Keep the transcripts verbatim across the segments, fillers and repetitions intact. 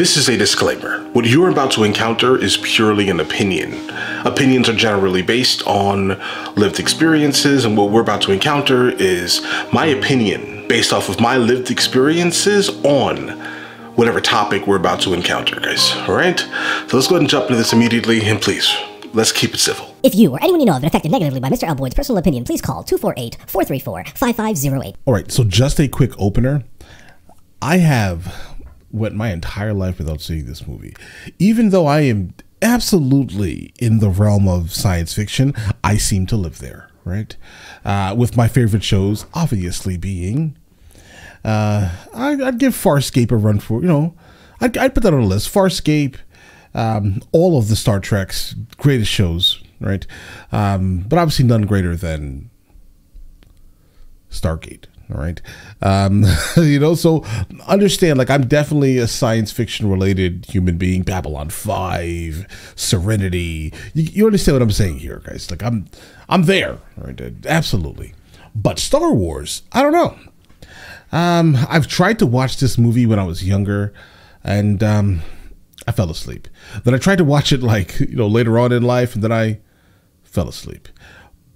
This is a disclaimer. What you're about to encounter is purely an opinion. Opinions are generally based on lived experiences, and what we're about to encounter is my opinion based off of my lived experiences on whatever topic we're about to encounter, guys. All right? So let's go ahead and jump into this immediately, and please, let's keep it civil. If you or anyone you know have been affected negatively by Mister Elboyd's personal opinion, please call two four eight, four three four, five five zero eight. All right, so just a quick opener. I have went my entire life without seeing this movie. Even though I am absolutely in the realm of science fiction, I seem to live there, right? Uh, with my favorite shows, obviously being, uh, I, I'd give Farscape a run for, you know, I'd, I'd put that on a list. Farscape, um, all of the Star Trek's greatest shows, right? Um, but obviously none greater than Stargate. All right. Um, you know, so understand, like, I'm definitely a science fiction related human being. Babylon five, Serenity. You, you understand what I'm saying here, guys? Like, I'm I'm there. All right. Absolutely. But Star Wars, I don't know. Um, I've tried to watch this movie when I was younger, and um, I fell asleep. Then I tried to watch it, like, you know, later on in life, and then I fell asleep.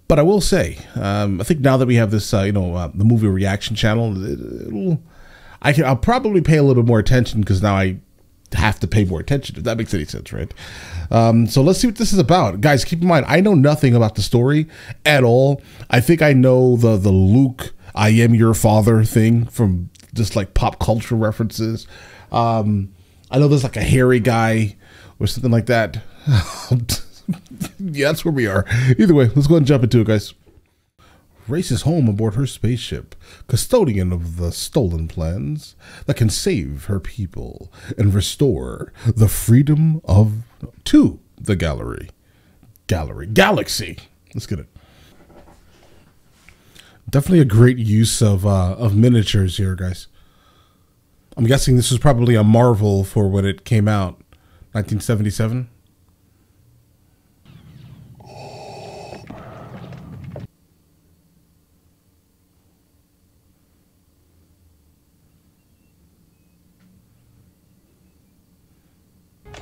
But I will say, um, I think now that we have this, uh, you know, uh, the movie reaction channel, it'll, I can, I'll probably pay a little bit more attention, because now I have to pay more attention, if that makes any sense, right? Um, so let's see what this is about. Guys, keep in mind, I know nothing about the story at all. I think I know the, the Luke, I am your father thing from just like pop culture references. Um, I know there's like a hairy guy or something like that. Yeah, that's where we are. Either way, let's go ahead and jump into it, guys. Races home aboard her spaceship, custodian of the stolen plans that can save her people and restore the freedom of to the gallery. Gallery. Galaxy. Let's get it. Definitely a great use of uh, of miniatures here, guys. I'm guessing this was probably a Marvel for when it came out. nineteen seventy-seven?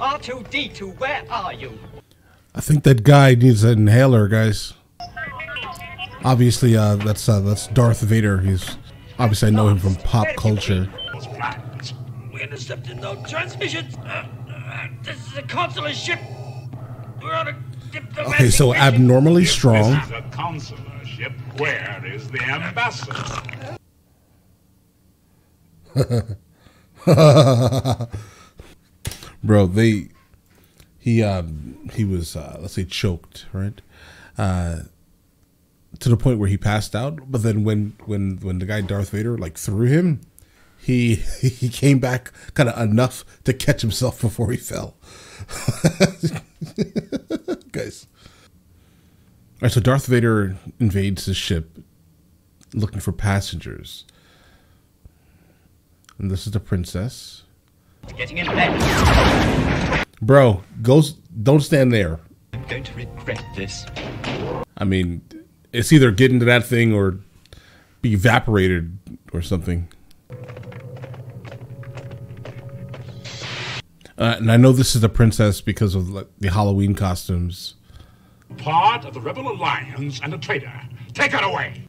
R two D two, where are you? I think that guy needs an inhaler, guys. Obviously, uh, that's uh, that's Darth Vader. He's obviously I know him from pop culture. We intercepted no transmissions. Uh, uh, this is a consular ship. We're on a diplomatic. Okay, so abnormally strong. This is a consular ship. Where is the ambassador? Bro, they, he, um, he was, uh, let's say, choked, right, uh, to the point where he passed out. But then when, when, when the guy Darth Vader like threw him, he he came back kind of enough to catch himself before he fell. Guys, all right. So Darth Vader invades the ship, looking for passengers, and this is the princess. Getting in bed. Bro, go, don't stand there. I'm going to regret this. I mean, it's either get into that thing or be evaporated or something. Uh, and I know this is the princess because of like, the Halloween costumes. Part of the Rebel Alliance and a traitor. Take her away.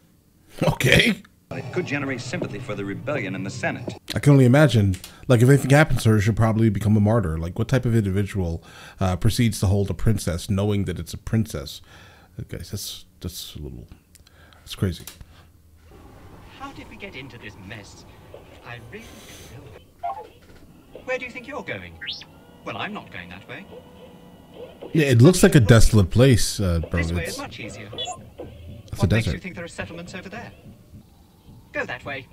Okay. It could generate sympathy for the rebellion in the Senate. I can only imagine, like, if anything happens to her, she'll probably become a martyr. Like, what type of individual uh, proceeds to hold a princess knowing that it's a princess? Okay, that's, that's a little, that's crazy. How did we get into this mess? I really don't know. Where do you think you're going? Well, I'm not going that way. Yeah, it looks like a desolate place, uh, bro. This way is much easier. That's what a makes desert. You think there are settlements over there? Go that way.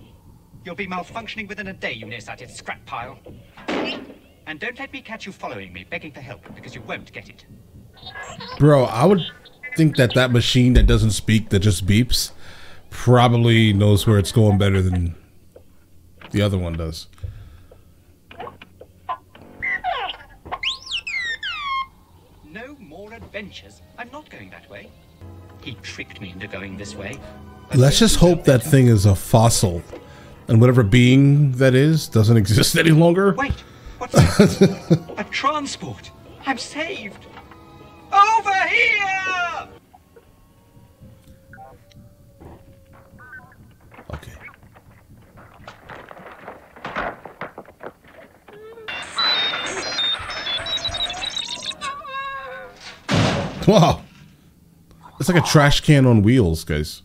You'll be malfunctioning within a day, you nearsighted scrap pile. And don't let me catch you following me, begging for help, because you won't get it. Bro, I would think that that machine that doesn't speak, that just beeps, probably knows where it's going better than the other one does. No more adventures. I'm not going that way. He tricked me into going this way. Let's just hope that thing is a fossil, and whatever being that is doesn't exist any longer. Wait, What's that? A transport. I'm saved. Over here! Okay. Wow. It's like a trash can on wheels, guys.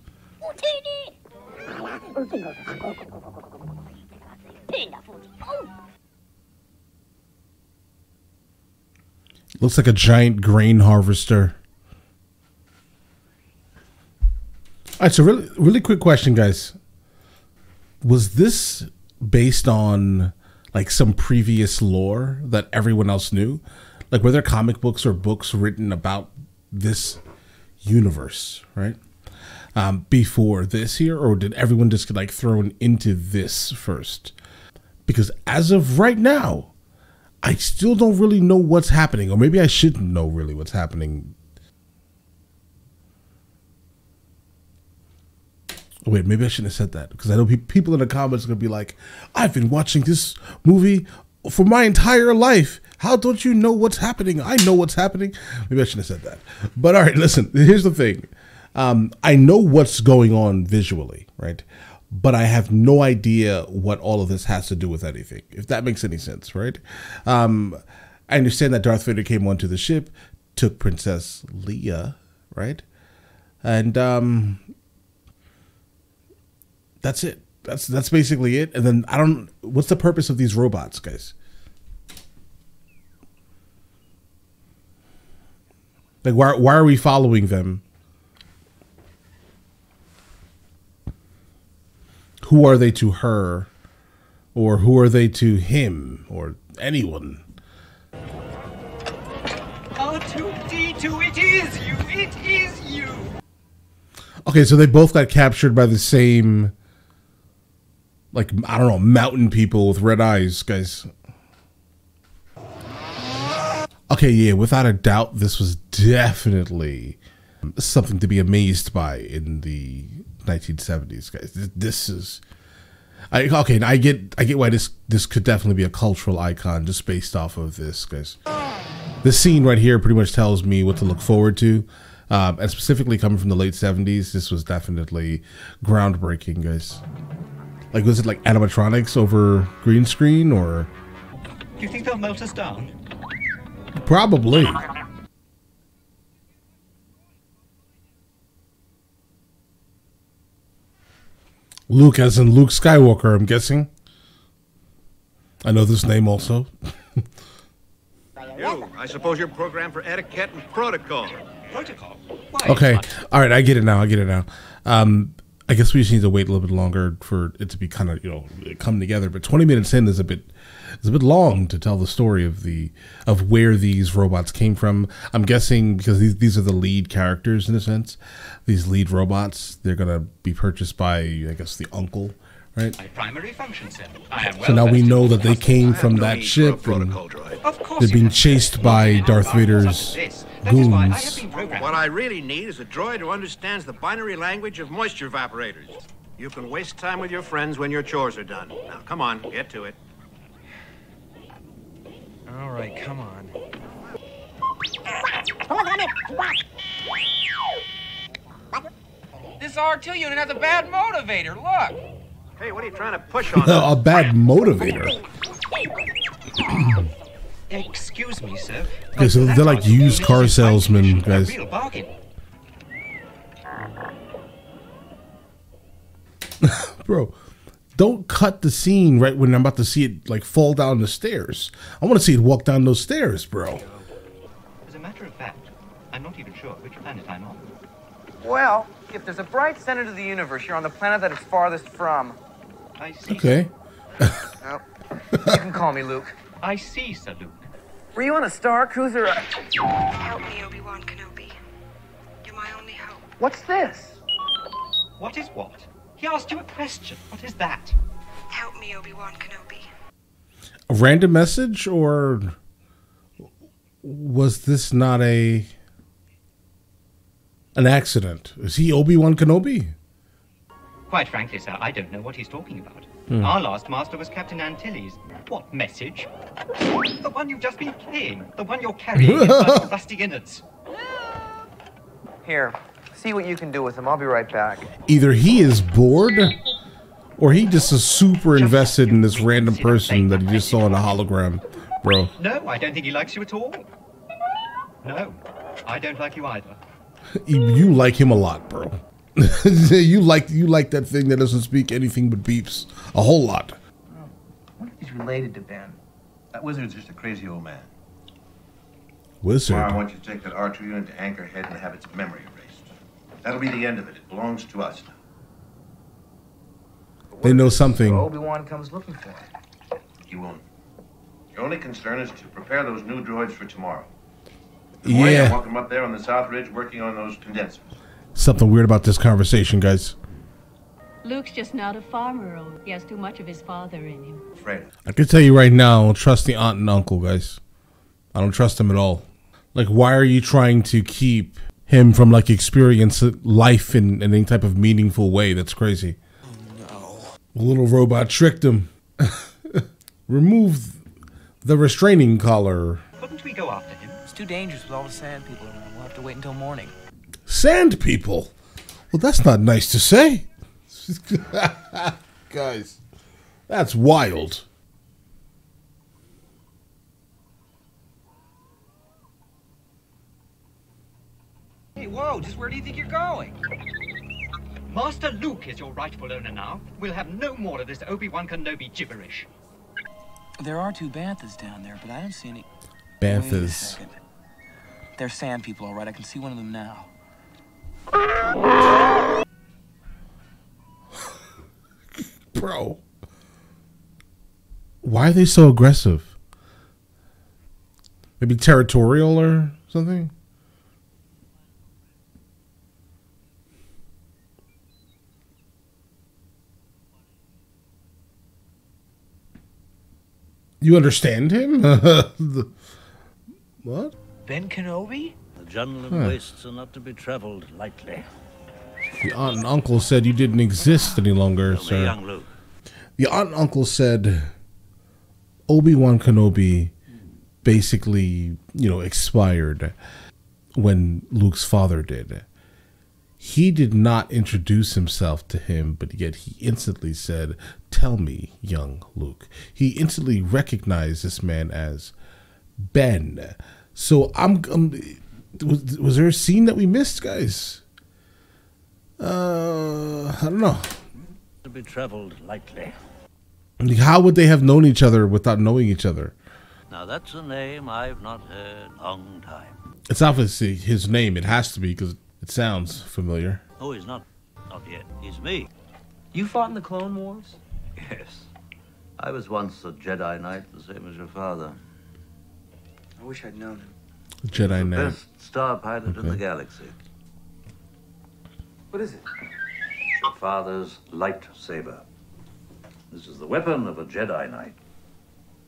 Looks like a giant grain harvester. All right, so really, really quick question, guys. Was this based on like some previous lore that everyone else knew? Like, were there comic books or books written about this universe, right? Um, before this here, or did everyone just get like thrown into this first? Because as of right now, I still don't really know what's happening, or maybe I shouldn't know really what's happening. Oh, wait, maybe I shouldn't have said that, because I know pe people in the comments are going to be like, I've been watching this movie for my entire life. How don't you know what's happening? I know what's happening. Maybe I shouldn't have said that. But all right, listen, here's the thing. Um, I know what's going on visually, right? But I have no idea what all of this has to do with anything, if that makes any sense, right? Um, I understand that Darth Vader came onto the ship, took Princess Leia, right? And um, that's it. That's that's basically it. And then I don't. What's the purpose of these robots, guys? Like, why why are we following them? Who are they to her, or who are they to him, or anyone? R two D two, it is you, it is you. Okay, so they both got captured by the same, like, I don't know, mountain people with red eyes, guys. Okay, yeah, without a doubt, this was definitely something to be amazed by in the nineteen seventies, guys. This is, I okay. I get, I get why this this could definitely be a cultural icon just based off of this, guys. This scene right here pretty much tells me what to look forward to, um, and specifically coming from the late seventies, this was definitely groundbreaking, guys. Like, was it like animatronics over green screen, or? Do you think they'll melt us down? Probably. Luke, as in Luke Skywalker, I'm guessing. I know this name also. You, I suppose you're programmed for etiquette and protocol. Protocol? Why? Okay. All right, I get it now. I get it now. Um, I guess we just need to wait a little bit longer for it to be kind of, you know, come together. But twenty minutes in is a bit, it's a bit long to tell the story of the of where these robots came from. I'm guessing because these these are the lead characters in a sense. These lead robots, they're gonna be purchased by, I guess, the uncle, right? My primary function, sir. I am well so now we know that they came from that ship, and they're being chased by Darth Vader's goons. What I really need is a droid who understands the binary language of moisture evaporators. You can waste time with your friends when your chores are done. Now, come on, get to it. All right, come on. This R two unit has a bad motivator, look. Hey, what are you trying to push on? A bad motivator? Excuse me, sir. Okay, so they're like used car salesmen, guys. Bro. Don't cut the scene right when I'm about to see it like fall down the stairs. I want to see it walk down those stairs, bro. As a matter of fact, I'm not even sure which planet I'm on. Well, if there's a bright center to the universe, you're on the planet that it's farthest from. I see. Okay. Oh, you can call me Luke. I see, Sir Luke. Were you on a star cruiser? Help me, Obi-Wan Kenobi. You're my only hope. What's this? What is what? He asked you a question. What is that? Help me, Obi-Wan Kenobi. A random message, or was this not a an accident? Is he Obi-Wan Kenobi? Quite frankly, sir, I don't know what he's talking about. Mm. Our last master was Captain Antilles. What message? The one you've just been playing. The one you're carrying in the rusty innards. Here, see what you can do with him. I'll be right back. Either he is bored, or he just is super invested in this random person that he just saw in a hologram. Bro. No, I don't think he likes you at all. No, I don't like you either. You like him a lot, bro. you like you like that thing that doesn't speak anything but beeps a whole lot. Oh, what if he's related to Ben? That wizard's just a crazy old man. Wizard. Tomorrow, I want you to take that R two unit to Anchorhead and have its memory erased. That'll be the end of it. It belongs to us now. They know something. Obi-Wan comes looking for him. He won't. Your only concern is to prepare those new droids for tomorrow. Tomorrow yeah. Walk them up there on the South Ridge, working on those condensers. Something weird about this conversation, guys. Luke's just not a farmer. He has too much of his father in him. Right. I can tell you right now, I don't trust the aunt and uncle, guys. I don't trust them at all. Like, why are you trying to keep him from, like, experiencing life in, in any type of meaningful way? That's crazy. Oh, no. The little robot tricked him. Remove the restraining collar. Couldn't we go after him? It's too dangerous with all the sand people around. We'll have to wait until morning. Sand people? Well, that's not nice to say. Guys, that's wild. Hey, whoa, just where do you think you're going? Master Luke is your rightful owner now. We'll have no more of this Obi-Wan Kenobi gibberish. There are two Banthas down there, but I don't see any... Banthas. They're sand people, all right. I can see one of them now. Bro, why are they so aggressive? Maybe territorial or something? You understand him? the, what? Ben Kenobi? The jungle of huh. wastes are not to be traveled lightly. The aunt and uncle said you didn't exist any longer, sir. Young Luke. The aunt and uncle said Obi-Wan Kenobi basically, you know, expired when Luke's father did. He did not introduce himself to him, but yet he instantly said, "Tell me, young Luke." He instantly recognized this man as Ben. So I'm, I'm was, was there a scene that we missed, guys? Uh, I don't know. To be traveled lightly. How would they have known each other without knowing each other? Now that's a name I've not heard in a long time. It's obviously his name. It has to be because it sounds familiar. Oh, he's not, not yet. He's me. You fought in the Clone Wars? Yes. I was once a Jedi Knight, the same as your father. I wish I'd known him. Jedi Knight. Best star pilot okay. in the galaxy. What is it? Your father's lightsaber. This is the weapon of a Jedi Knight.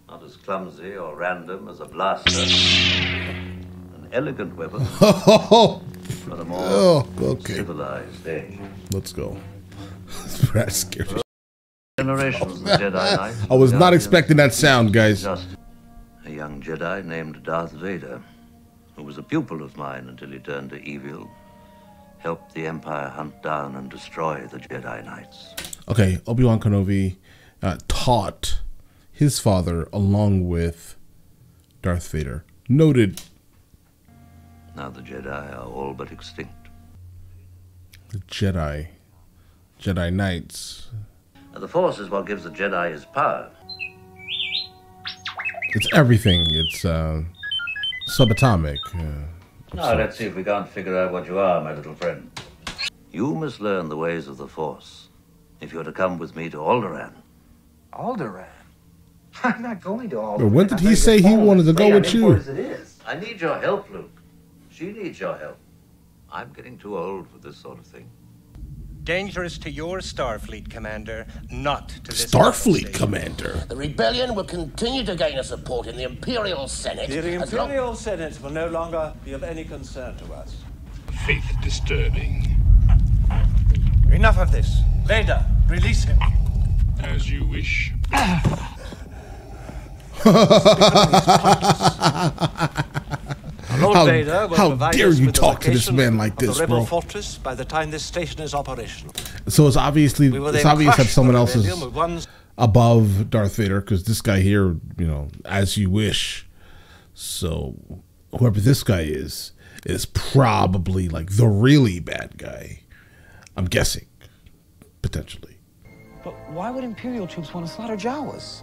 Not as clumsy or random as a blaster. An elegant weapon. But a more oh, okay. civilized age. Let's go. That scared me. Generations of Jedi Knights. I was not expecting that sound, guys. Just a young Jedi named Darth Vader, who was a pupil of mine until he turned to evil, helped the Empire hunt down and destroy the Jedi Knights. Okay, Obi-Wan Kenobi uh, taught his father along with Darth Vader. Noted. Now the Jedi are all but extinct. The Jedi. Jedi Knights. Now the Force is what gives the Jedi his power. It's everything. It's uh, subatomic. Uh, now let's see if we can't figure out what you are, my little friend. You must learn the ways of the Force if you're to come with me to Alderaan. Alderaan? I'm not going to Alderaan. When did he say he wanted to go with you? As it is. I need your help, Luke. She needs your help. I'm getting too old for this sort of thing. Dangerous to your Starfleet, Commander, not to this Starfleet, Commander. The rebellion will continue to gain a support in the Imperial Senate. The Imperial Senate will no longer be of any concern to us. Faith disturbing. Enough of this. Vader, release him. As you wish. Lord Vader will how dare you talk to this man like this, bro? Fortress by the time this station is operational. So it's obviously we it's obvious that someone else is above Darth Vader because this guy here, you know, as you wish. So whoever this guy is is probably like the really bad guy. I'm guessing, potentially. But why would Imperial troops want to slaughter Jawas?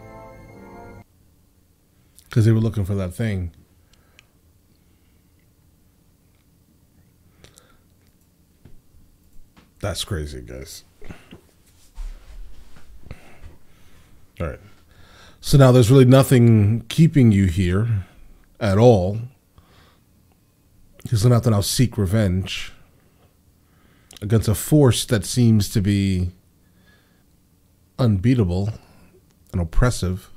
Because they were looking for that thing. That's crazy, guys. All right. So now there's really nothing keeping you here at all. There's nothing else. Seek revenge against a force that seems to be unbeatable and oppressive.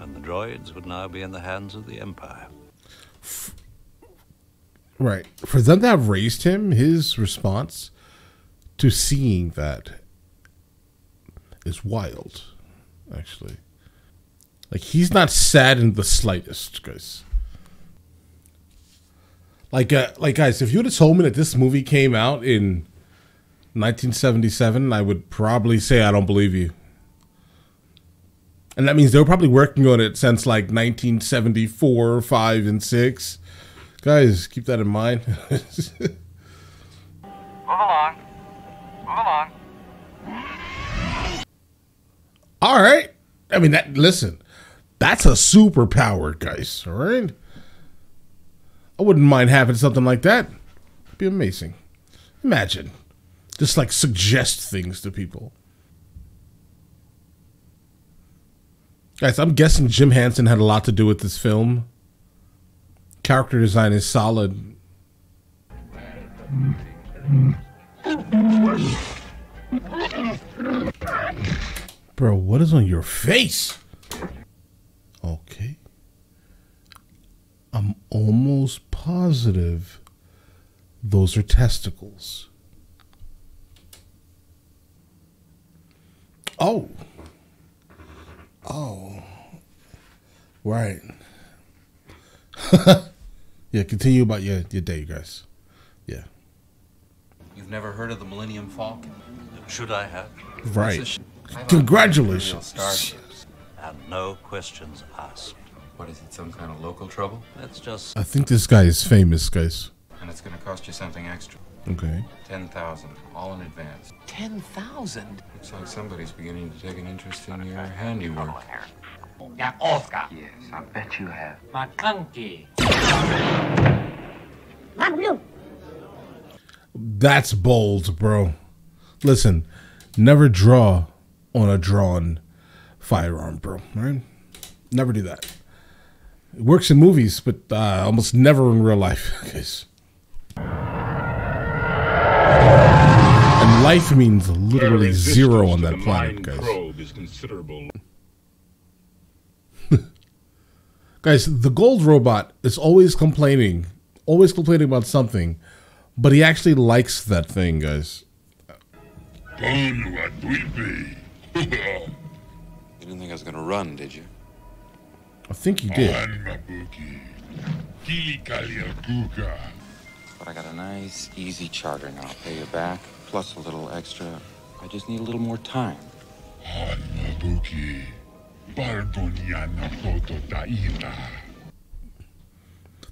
And the droids would now be in the hands of the Empire. F right. For them to have raised him, his response to seeing that is wild, actually. Like, he's not sad in the slightest, guys. Like, uh, like guys, if you would have told me that this movie came out in nineteen seventy-seven, I would probably say I don't believe you. And that means they were probably working on it since, like, nineteen seventy-four, five, and six. Guys, keep that in mind. Move along. All right. I mean, that. Listen, that's a superpower, guys. All right. I wouldn't mind having something like that. It'd be amazing. Imagine, just like suggest things to people. Guys, I'm guessing Jim Henson had a lot to do with this film. Character design is solid. Bro, what is on your face? Okay. I'm almost positive those are testicles. Oh. Oh. Right. Yeah, continue about your, your day, you guys. Yeah. You've never heard of the Millennium Falcon? Should I have? Right. Congratulations. Starships, and no questions asked. What is it, some kind of local trouble? That's just... I think this guy is famous, guys. And it's going to cost you something extra. Okay. ten thousand, all in advance. ten thousand? Looks like somebody's beginning to take an interest in your handiwork. Yeah, Oscar. Yes, I bet you have. My monkey. That's bold, bro. Listen, never draw on a drawn firearm, bro. Right? Never do that. It works in movies, but uh, almost never in real life. Guys. And life means literally zero on that planet, guys. Probe is considerable. Guys, the gold robot is always complaining, always complaining about something, but he actually likes that thing, guys. Onward we be. You didn't think I was going to run, did you? I think you did. But I got a nice, easy charter now. I'll pay you back, plus a little extra. I just need a little more time. I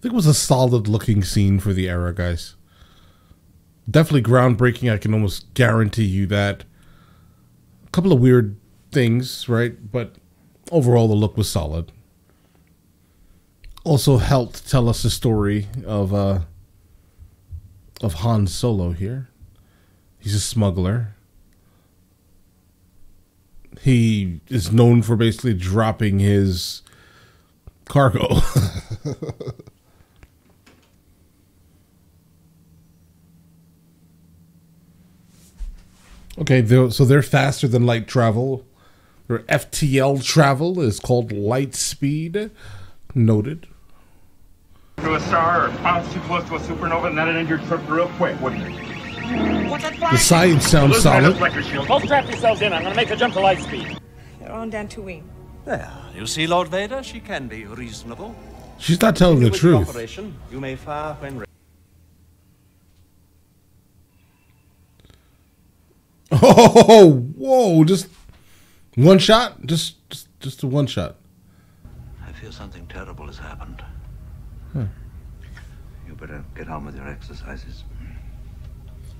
think it was a solid looking scene for the era, guys. Definitely groundbreaking, I can almost guarantee you that. A couple of weird things, right? But overall the look was solid. Also helped tell us the story of uh of Han Solo here. He's a smuggler. He is known for basically dropping his cargo. Okay, they're, so they're faster than light travel. Their F T L travel is called light speed. Noted. To a star or bounce too close to a supernova and that'll end your trip real quick, wouldn't it? The science sounds solid. Both strap yourselves in. I'm going to make her jump to light speed. They're on Dantooine. There. You see, Lord Vader, she can be reasonable. She's not telling the truth. Operation, you may fire when ready. Oh, whoa! Just one shot. Just, just, just a one shot. I feel something terrible has happened. Huh. You better get on with your exercises.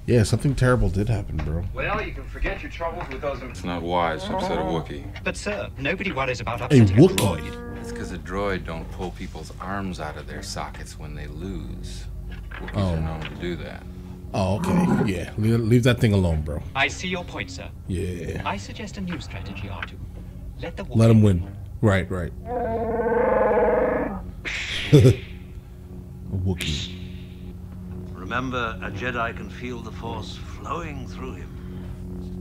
Yeah, something terrible did happen, bro. Well, you can forget your troubles with those. It's not wise to upset a Wookiee. But sir, nobody worries about upsetting a, a droid. It's because a droid don't pull people's arms out of their sockets when they lose. Wookiees oh. are known to do that. Oh, okay. Yeah, leave that thing alone, bro. I see your point, sir. Yeah. I suggest a new strategy, R two. Let the Wookiee let him win. Right, right. A Wookiee. Remember, a Jedi can feel the Force flowing through him.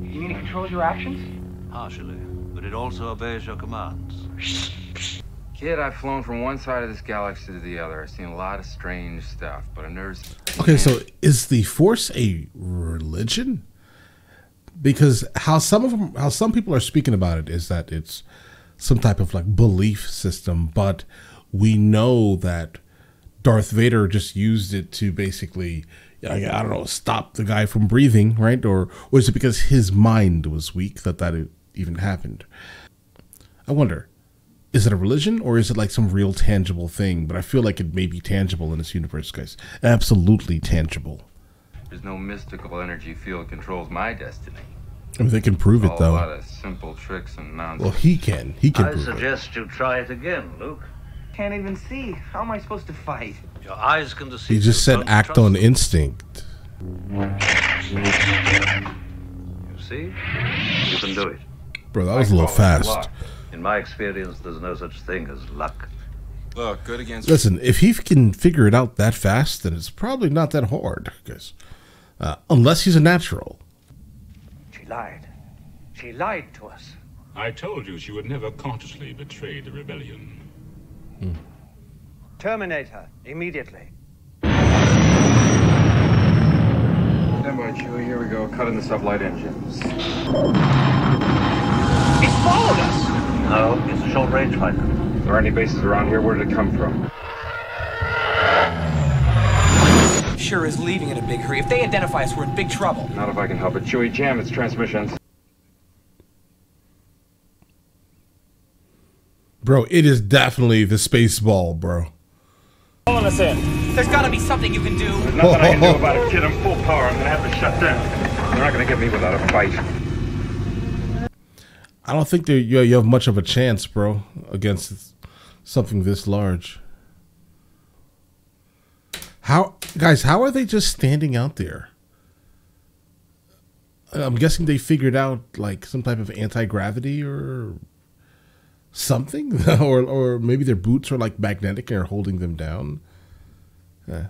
You mean it controls your actions? Partially, but it also obeys your commands. Kid, I've flown from one side of this galaxy to the other. I've seen a lot of strange stuff, but I've never seen... Okay, so is the Force a religion? Because how some of them, how some people are speaking about it is that it's some type of like belief system, but we know that Darth Vader just used it to basically, I don't know, stop the guy from breathing, right? Or was it because his mind was weak that that even happened? I wonder, is it a religion or is it like some real tangible thing? But I feel like it may be tangible in this universe, guys. Absolutely tangible. There's no mystical energy field controls my destiny. I mean, they can prove it, though. A lot of simple tricks and nonsense. Well, he can. He can prove it. I suggest you try it again, Luke. Can't even see. How am I supposed to fight? Your eyes can deceive. He just said act on instinct. You see? You can do it. Bro, that was a little fast. In my experience, there's no such thing as luck. Look, good against. Listen, if he can figure it out that fast, then it's probably not that hard, because uh, unless he's a natural. She lied. She lied to us. I told you she would never consciously betray the rebellion. Hmm. Terminate her immediately. Stand by, Chewie. Here we go. Cutting the sublight engines. It followed us. No, it's a short range fighter. If there are any bases around here, where did it come from? Sure is leaving in a big hurry. If they identify us, we're in big trouble. Not if I can help it, Chewie. Jam its transmissions. Bro, it is definitely the space ball, bro. Calling us in. There's gotta be something you can do. There's nothing oh, I can oh, do about it, kid. I'm full power. I'm gonna have to shut down. They're not gonna get me without a fight. I don't think you you have much of a chance, bro, against something this large. How, guys? How are they just standing out there? I'm guessing they figured out like some type of anti-gravity or something, or or maybe their boots are like magnetic and are holding them down. Uh.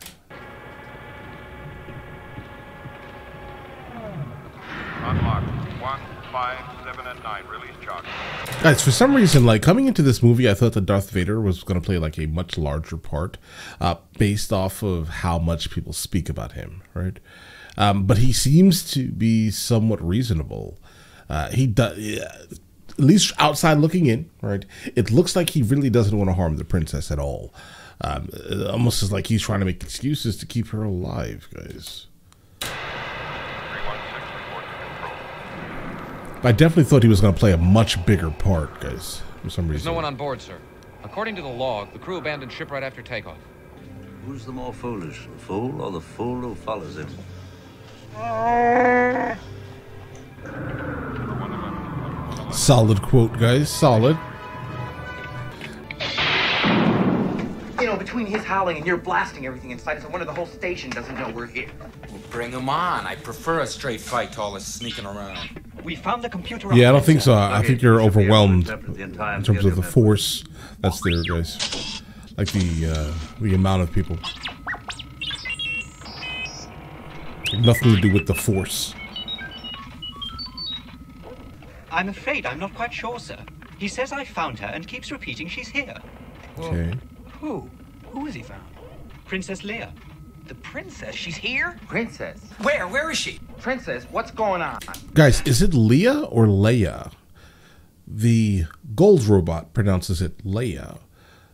Unlocked. One, five, seven, and nine. Release charge. Guys, for some reason, like coming into this movie, I thought that Darth Vader was going to play like a much larger part, uh, based off of how much people speak about him, right? Um, but he seems to be somewhat reasonable. Uh, he does. Yeah, at least outside looking in, right? It looks like he really doesn't want to harm the princess at all. Um, almost as like he's trying to make excuses to keep her alive, guys. I definitely thought he was going to play a much bigger part, guys, for some reason. There's no one on board, sir. According to the log, the crew abandoned ship right after takeoff. Who's the more foolish, the fool or the fool who follows him? Solid quote, guys. Solid. You know, between his howling and your blasting everything inside us, I wonder the whole station doesn't know we're here. Well, bring him on. I prefer a straight fight to all this sneaking around. We found the computer. Yeah, I don't think so. I think you're overwhelmed in terms of the Force that's there, guys. Like the uh, the amount of people. Nothing to do with the Force. I'm afraid I'm not quite sure, sir. He says I found her and keeps repeating she's here. Okay. Who? Who has he found? Princess Leia. The princess, she's here? Princess? Where? Where is she? Princess, what's going on? Guys, is it Leah or Leia? The gold robot pronounces it Leia.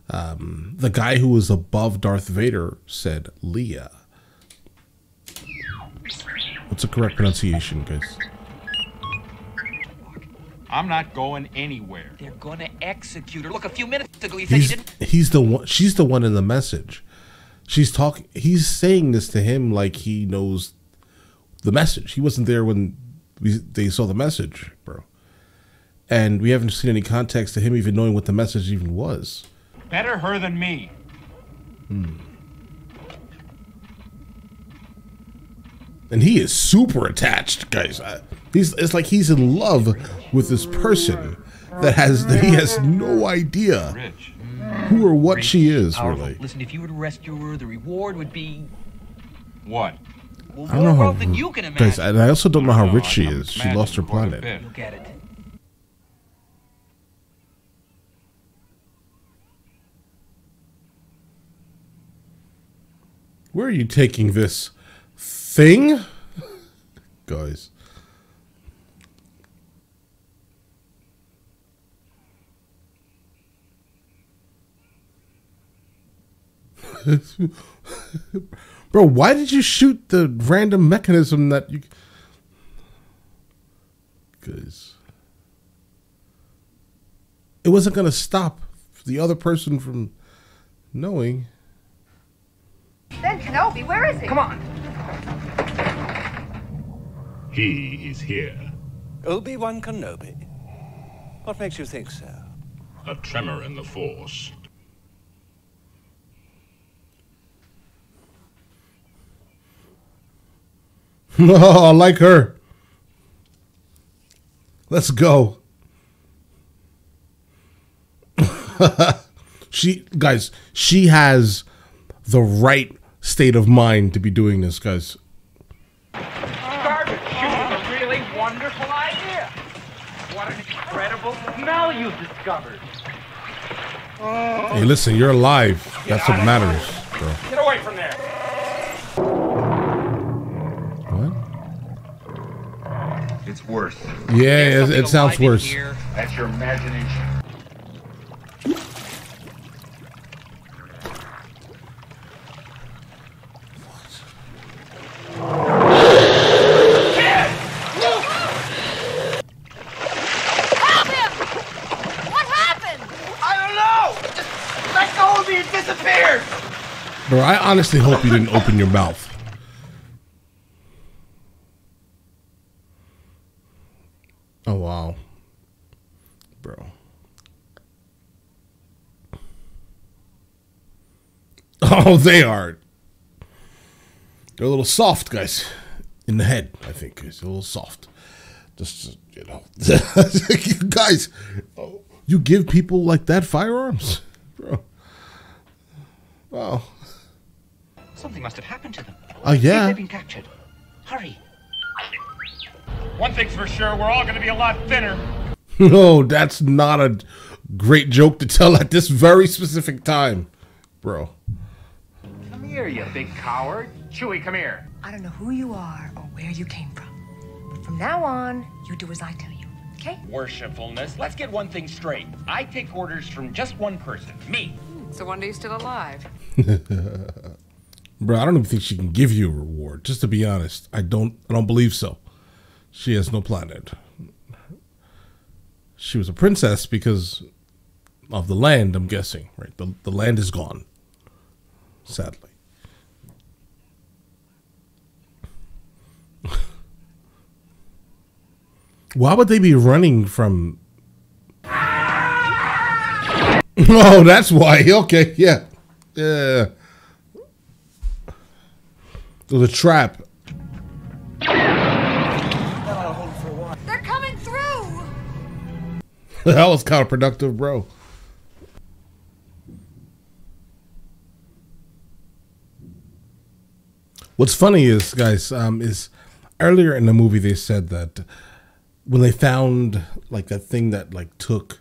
Um, the guy who was above Darth Vader said Leia. What's the correct pronunciation, guys? I'm not going anywhere. They're gonna execute her. Look, a few minutes ago you said you didn't. He's the one. She's the one in the message. She's talking. He's saying this to him like he knows the message. He wasn't there when we, they saw the message, bro. And we haven't seen any context to him even knowing what the message even was. Better her than me. Hmm. And he is super attached, guys. I, he's it's like he's in love with this person that has that he has no idea who or what she is, really. Listen, if you were to rescue her, the reward would be what? Well, I don't know how, than you can imagine. Guys, and I also don't know how rich she is. She lost her planet. Look at it. Where are you taking this thing? Guys. Bro, why did you shoot the random mechanism that you... Guys. It wasn't going to stop the other person from knowing... Then Kenobi, where is he? Come on. He is here. Obi-Wan Kenobi. What makes you think so? A tremor in the Force. Oh, I like her. Let's go. She, guys, she has the right state of mind to be doing this, guys. Stargate shooting's a really wonderful idea. What an incredible smell you've discovered. Oh. Hey, listen, you're alive. That's what matters, bro. Get away from there. What? It's worse. Yeah, it, it sounds worse. Here. That's your imagination. Bro, I honestly hope you didn't open your mouth. Oh, wow. Bro. Oh, they are. They're a little soft, guys. In the head, I think. It's a little soft. Just, you know. Guys, you give people like that firearms? Bro. Wow. Something must have happened to them. Oh, uh, yeah. They've been captured. Hurry. One thing's for sure, we're all going to be a lot thinner. No, that's not a great joke to tell at this very specific time, bro. Come here, you big coward. Chewie, come here. I don't know who you are or where you came from, but from now on, you do as I tell you, okay? Worshipfulness, let's get one thing straight. I take orders from just one person, me. It's a wonder he's still alive. Bro, I don't even think she can give you a reward. Just to be honest, I don't. I don't believe so. She has no planet. She was a princess because of the land. I'm guessing, right? The the land is gone, sadly. Why would they be running from? Oh, that's why. Okay, yeah, yeah. There's a trap. They're coming through. That was counterproductive, bro. What's funny is, guys, um, is earlier in the movie they said that when they found like that thing that like took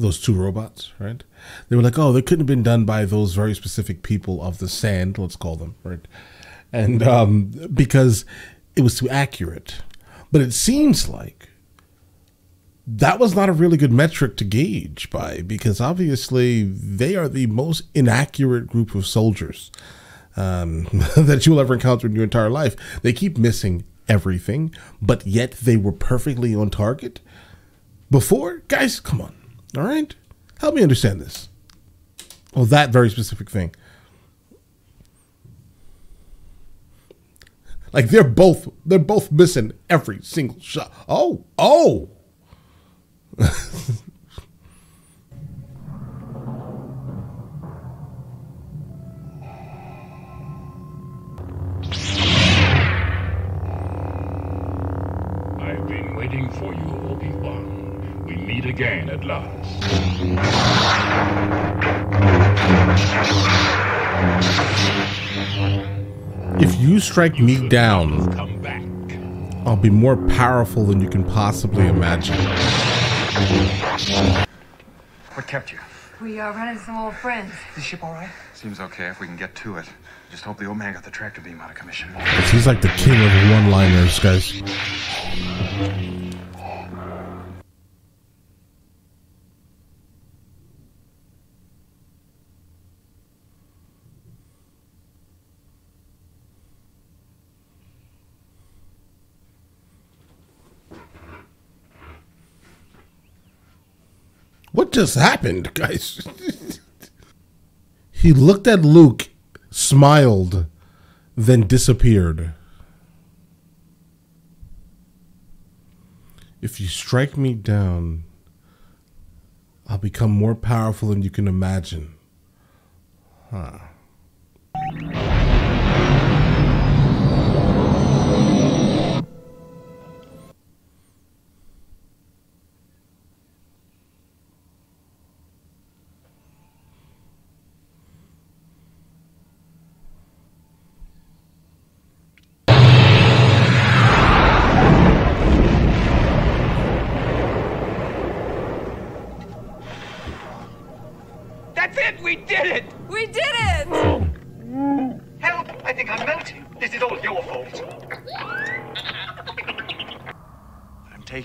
those two robots, right? They were like, oh, they couldn't have been done by those very specific people of the sand, let's call them, right? And um, because it was too accurate. But it seems like that was not a really good metric to gauge by, because obviously they are the most inaccurate group of soldiers um, that you'll ever encounter in your entire life. They keep missing everything, but yet they were perfectly on target before. Guys, come on. All right. Help me understand this. Well, that very specific thing. Like they're both, they're both missing every single shot. Oh, oh. I've been waiting for you, Obi-Wan. We meet again at last. If you strike you me down, come back. I'll be more powerful than you can possibly imagine. What kept you? We are running some old friends. Is the ship all right? Seems okay if we can get to it. Just hope the old man got the tractor beam out of commission. He's like the king of the one-liners, guys. What just happened, guys? He looked at Luke, smiled, then disappeared. If you strike me down, I'll become more powerful than you can imagine. Huh.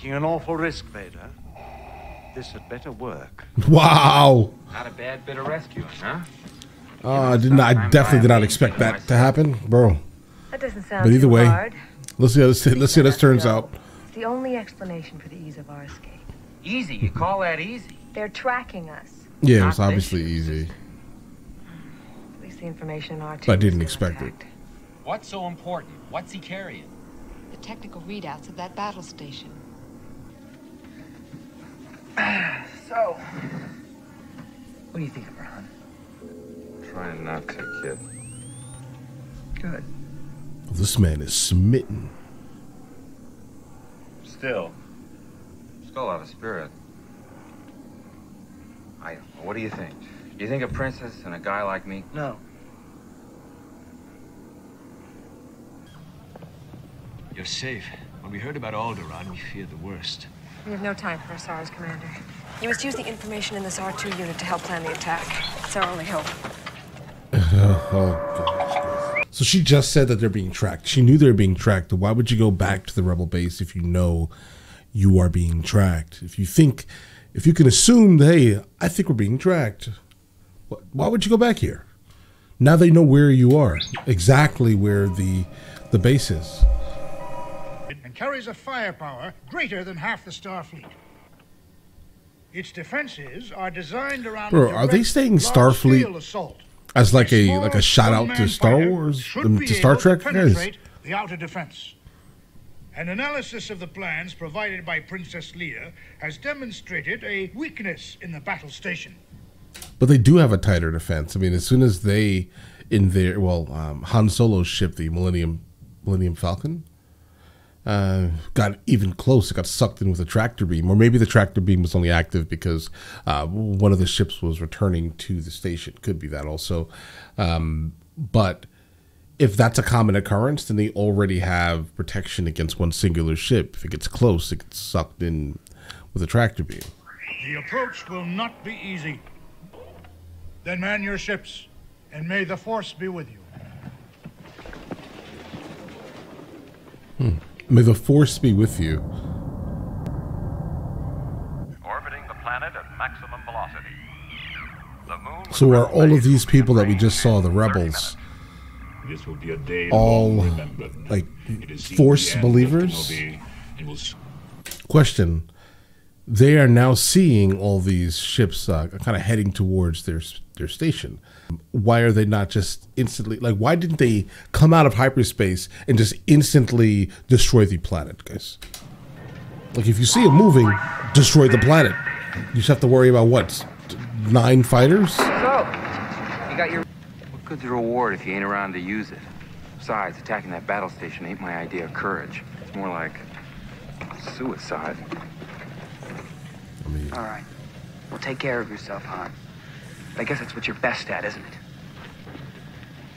An awful risk, Vader. This had better work. Wow. Not a bad bit of rescuing, huh? Oh, uh, I did not. I definitely did not expect that to happen, bro. That doesn't sound. But either way, hard. let's see how this. Let's see how this turns out. It's the only explanation for the ease of our escape. Easy? You call that easy? They're tracking us. Yeah, it's obviously easy. At least the information our team. I didn't expect it. What's so important? What's he carrying? The technical readouts of that battle station. So, what do you think of her, hon? Trying not to, kid. Good. This man is smitten. Still, still out of spirit. I don't know. What do you think? Do you think a princess and a guy like me? No. You're safe. When we heard about Alderaan, we feared the worst. We have no time for our sorrows, Commander. You must use the information in this R two unit to help plan the attack. It's our only hope. Oh, so she just said that they're being tracked. She knew they were being tracked. Why would you go back to the rebel base if you know you are being tracked? If you think, if you can assume, that, hey, I think we're being tracked. Why would you go back here? Now they know where you are, exactly where the the base is. Carries a firepower greater than half the Starfleet. Its defenses are designed around. Bro, are they saying Starfleet as like a like a shout out to Star Wars, to Star Trek? Penetrate the outer defense. An analysis of the plans provided by Princess Leia has demonstrated a weakness in the battle station. But they do have a tighter defense. I mean, as soon as they in their well, um, Han Solo's ship, the Millennium Millennium Falcon. Uh, got even close. It got sucked in with a tractor beam, or maybe the tractor beam was only active because uh, one of the ships was returning to the station. Could be that also. Um, but if that's a common occurrence, then they already have protection against one singular ship. If it gets close, it gets sucked in with a tractor beam. The approach will not be easy. Then man your ships, and may the Force be with you. Hmm. May the Force be with you. Orbiting the planet at maximum velocity. The moon. So are all of these people that we just saw, the rebels, this will be a day all like Force believers? Question. They are now seeing all these ships uh, kind of heading towards their their station. Why are they not just instantly, like, why didn't they come out of hyperspace and just instantly destroy the planet, guys? Like, if you see it moving, destroy the planet. You just have to worry about what, nine fighters? So, you got your... What good's a reward if you ain't around to use it? Besides, attacking that battle station ain't my idea of courage. It's more like suicide. I mean, all right. Well, take care of yourself, Han. I guess that's what you're best at, isn't it?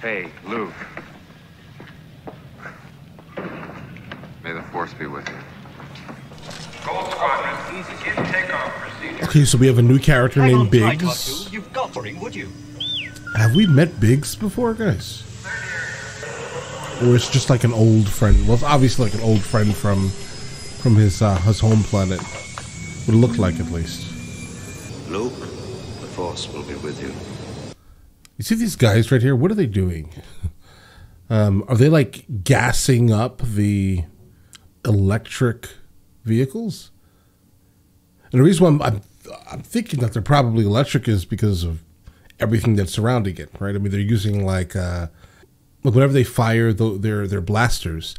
Hey, Luke. May the Force be with you. Gold Squadron, begin takeoff procedure. Okay, so we have a new character Hang named Biggs. Right, You've got for him, would you? Have we met Biggs before, guys? Or it's just like an old friend. Well, it's obviously like an old friend from from his uh, his home planet. Would look like, at least. Luke, the Force will be with you. You see these guys right here? What are they doing? Um, are they like gassing up the electric vehicles? And the reason why I'm, I'm, I'm thinking that they're probably electric is because of everything that's surrounding it, right? I mean, they're using like, uh, like whenever they fire the, their their blasters,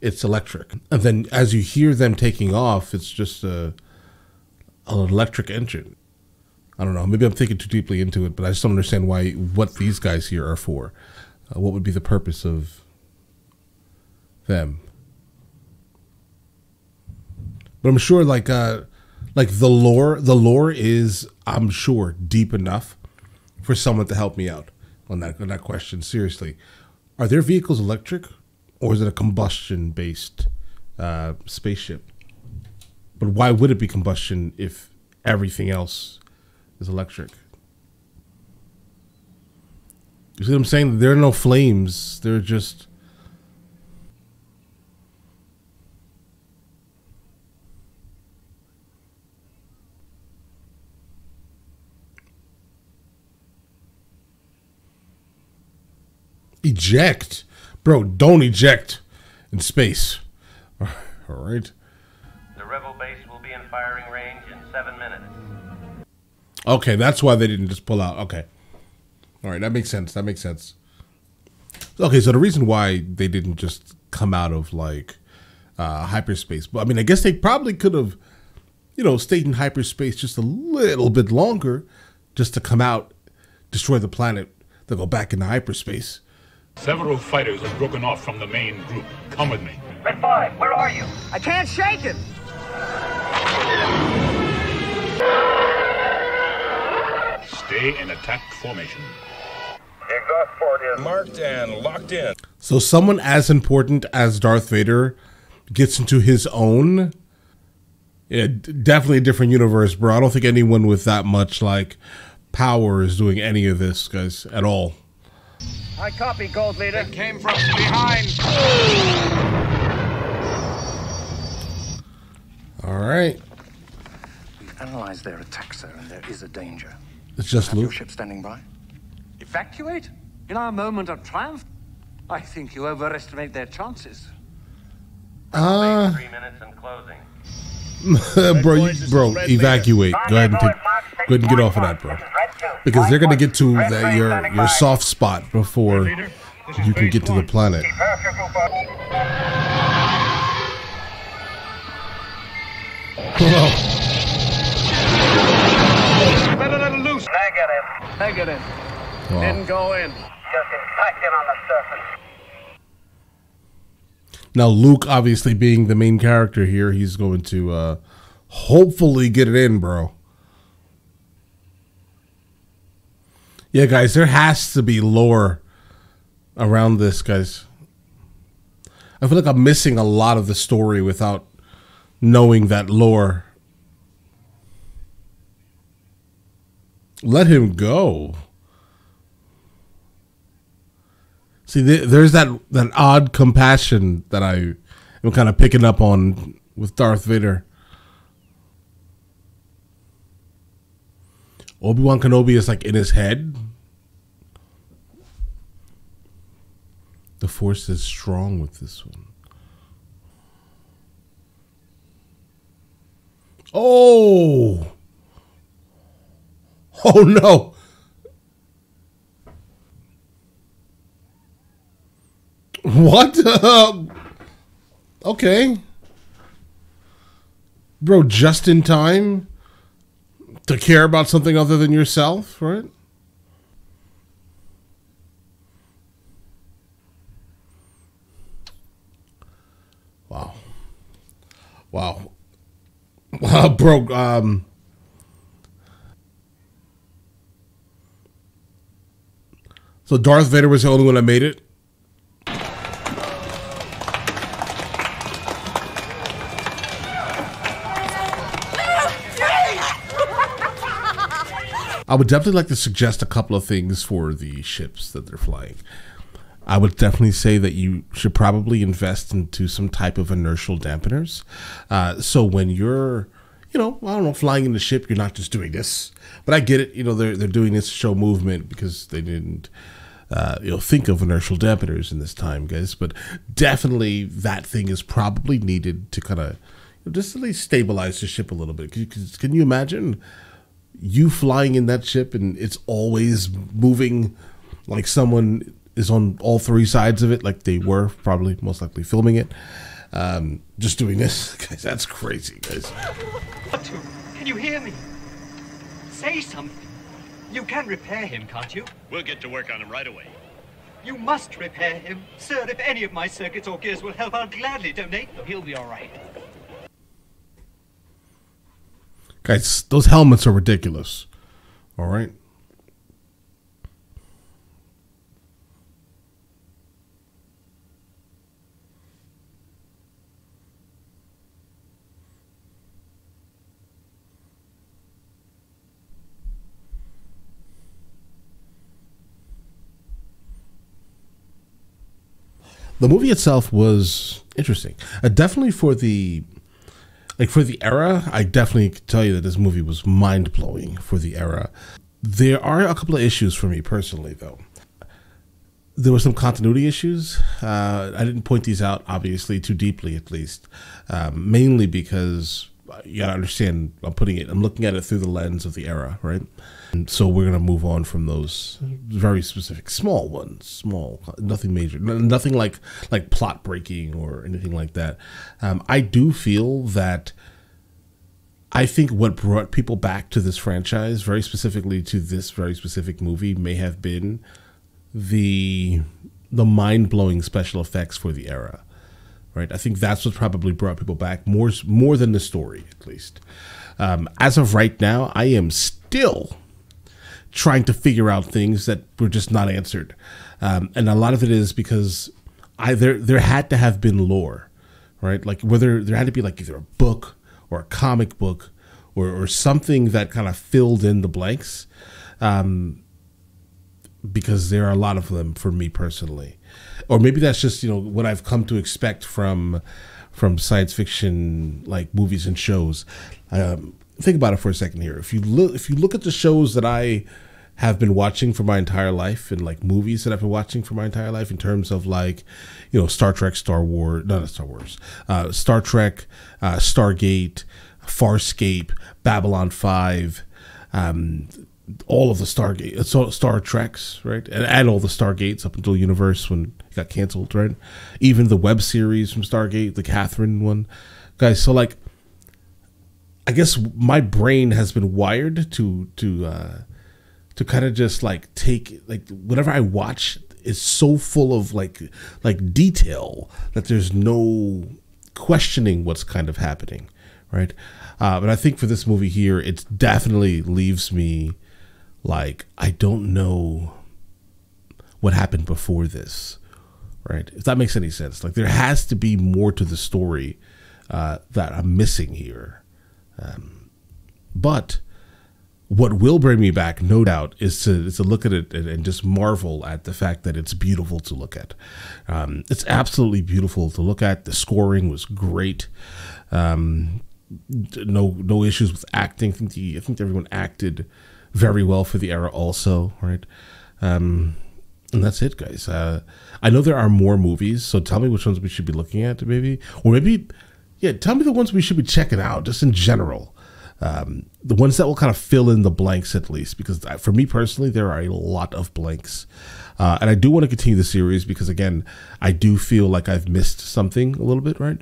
it's electric. And then as you hear them taking off, it's just a uh, an electric engine. I don't know. Maybe I'm thinking too deeply into it, but I just don't understand why what these guys here are for. Uh, what would be the purpose of them? But I'm sure, like, uh, like the lore, the lore is, I'm sure, deep enough for someone to help me out on that on that question. Seriously, are their vehicles electric, or is it a combustion-based uh, spaceship? But why would it be combustion if everything else is electric? You see what I'm saying? There are no flames. They're just... Eject. Bro, don't eject in space. All right. The rebel base will be in firing range in seven minutes. Okay, that's why they didn't just pull out. Okay. All right, that makes sense. That makes sense. Okay, so the reason why they didn't just come out of, like, uh, hyperspace. But I mean, I guess they probably could have, you know, stayed in hyperspace just a little bit longer just to come out, destroy the planet, then go back into hyperspace. Several fighters have broken off from the main group. Come with me. Red five, where are you? I can't shake him. Stay in attack formation. Marked and locked in. So someone as important as Darth Vader gets into his own. Yeah, definitely a different universe, bro. I don't think anyone with that much like power is doing any of this, guys, at all. I copy, Gold Leader. It came from behind. All right. We've analyzed their attack, sir, and there is a danger. It's just Have Luke. Your ship standing by. Evacuate? In our moment of triumph? I think you overestimate their chances. Ah. Uh, three minutes and closing. bro, you, bro, evacuate. Go ahead and take, go ahead and get off of that, bro. Because they're gonna get to that your your soft spot before you can get to the planet. Whoa. Better let it loose. Negative. Negative. Wow. Didn't go in. Just impacted on the surface. Now Luke, obviously being the main character here, he's going to uh, hopefully get it in, bro. Yeah, guys, there has to be lore around this, guys. I feel like I'm missing a lot of the story without knowing that lore. Let him go. See, th there's that, that odd compassion that I am kind of picking up on with Darth Vader. Obi-Wan Kenobi is like in his head. The Force is strong with this one. Oh! Oh no! What? Uh, okay. Bro, just in time to care about something other than yourself, right? Wow. Wow. Wow, bro, um... so Darth Vader was the only one that made it? I would definitely like to suggest a couple of things for the ships that they're flying. I would definitely say that you should probably invest into some type of inertial dampeners. Uh, so when you're, you know, I don't know, flying in the ship, you're not just doing this. But I get it, you know, they're, they're doing this to show movement because they didn't, uh, you know, think of inertial dampeners in this time, guys. But definitely that thing is probably needed to kind of, you know, just at least stabilize the ship a little bit. Because can you imagine you flying in that ship and it's always moving like someone is on all three sides of it, like they were probably most likely filming it. Um, just doing this, guys. That's crazy, guys. Batu, can you hear me? Say something. You can repair him, can't you? We'll get to work on him right away. You must repair him, sir. If any of my circuits or gears will help, I'll gladly donate them. He'll be all right. Guys, those helmets are ridiculous. All right. The movie itself was interesting. Uh, definitely for the like for the era, I definitely could tell you that this movie was mind-blowing for the era. There are a couple of issues for me personally, though. There were some continuity issues. Uh, I didn't point these out, obviously, too deeply, at least. Um, mainly because, you gotta understand, I'm putting it, I'm looking at it through the lens of the era, right? And so we're gonna move on from those very specific small ones, small, nothing major, nothing like like plot breaking or anything like that. Um, I do feel that I think what brought people back to this franchise, very specifically to this very specific movie, may have been the the mind blowing special effects for the era. Right, I think that's what probably brought people back more more than the story, at least. Um, as of right now, I am still trying to figure out things that were just not answered, um, and a lot of it is because I there there had to have been lore, right? Like whether there had to be like either a book or a comic book or or something that kind of filled in the blanks, um, because there are a lot of them for me personally. Or maybe that's just, you know, what I've come to expect from from science fiction, like movies and shows. Um, think about it for a second here. If you look, if you look at the shows that I have been watching for my entire life, and like movies that I've been watching for my entire life, in terms of like, you know, Star Trek, Star Wars, not Star Wars, uh, Star Trek, uh, Stargate, Farscape, Babylon five. Um, all of the Stargate, so Star Treks, right, and, and all the Stargates up until Universe when it got canceled, right? Even the web series from Stargate, the Catherine one, guys. So like, I guess my brain has been wired to to uh, to kind of just like take like whatever I watch is so full of like like detail that there's no questioning what's kind of happening, right? Uh, but I think for this movie here, it definitely leaves me. Like, I don't know what happened before this, right? If that makes any sense. Like, there has to be more to the story uh, that I'm missing here. Um, but what will bring me back, no doubt, is to, is to look at it and, and just marvel at the fact that it's beautiful to look at. Um, it's absolutely beautiful to look at. The scoring was great. Um, no, no issues with acting. I think, the, I think everyone acted very well for the era also, right? Um, and that's it, guys. Uh, I know there are more movies, so tell me which ones we should be looking at, maybe. Or maybe, yeah, tell me the ones we should be checking out, just in general. Um, the ones that will kind of fill in the blanks, at least, because for me personally, there are a lot of blanks. Uh, and I do want to continue the series because, again, I do feel like I've missed something a little bit, right?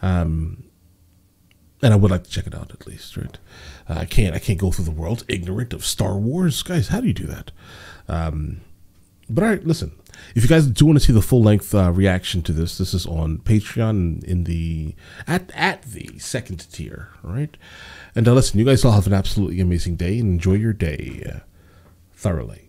Um, and I would like to check it out, at least, right? Uh, I can't I can't go through the world ignorant of Star Wars. Guys, how do you do that? Um, but all right, listen, if you guys do want to see the full-length uh, reaction to this, this is on Patreon in the at, at the second tier, all right? And uh, listen, you guys all have an absolutely amazing day and enjoy your day thoroughly.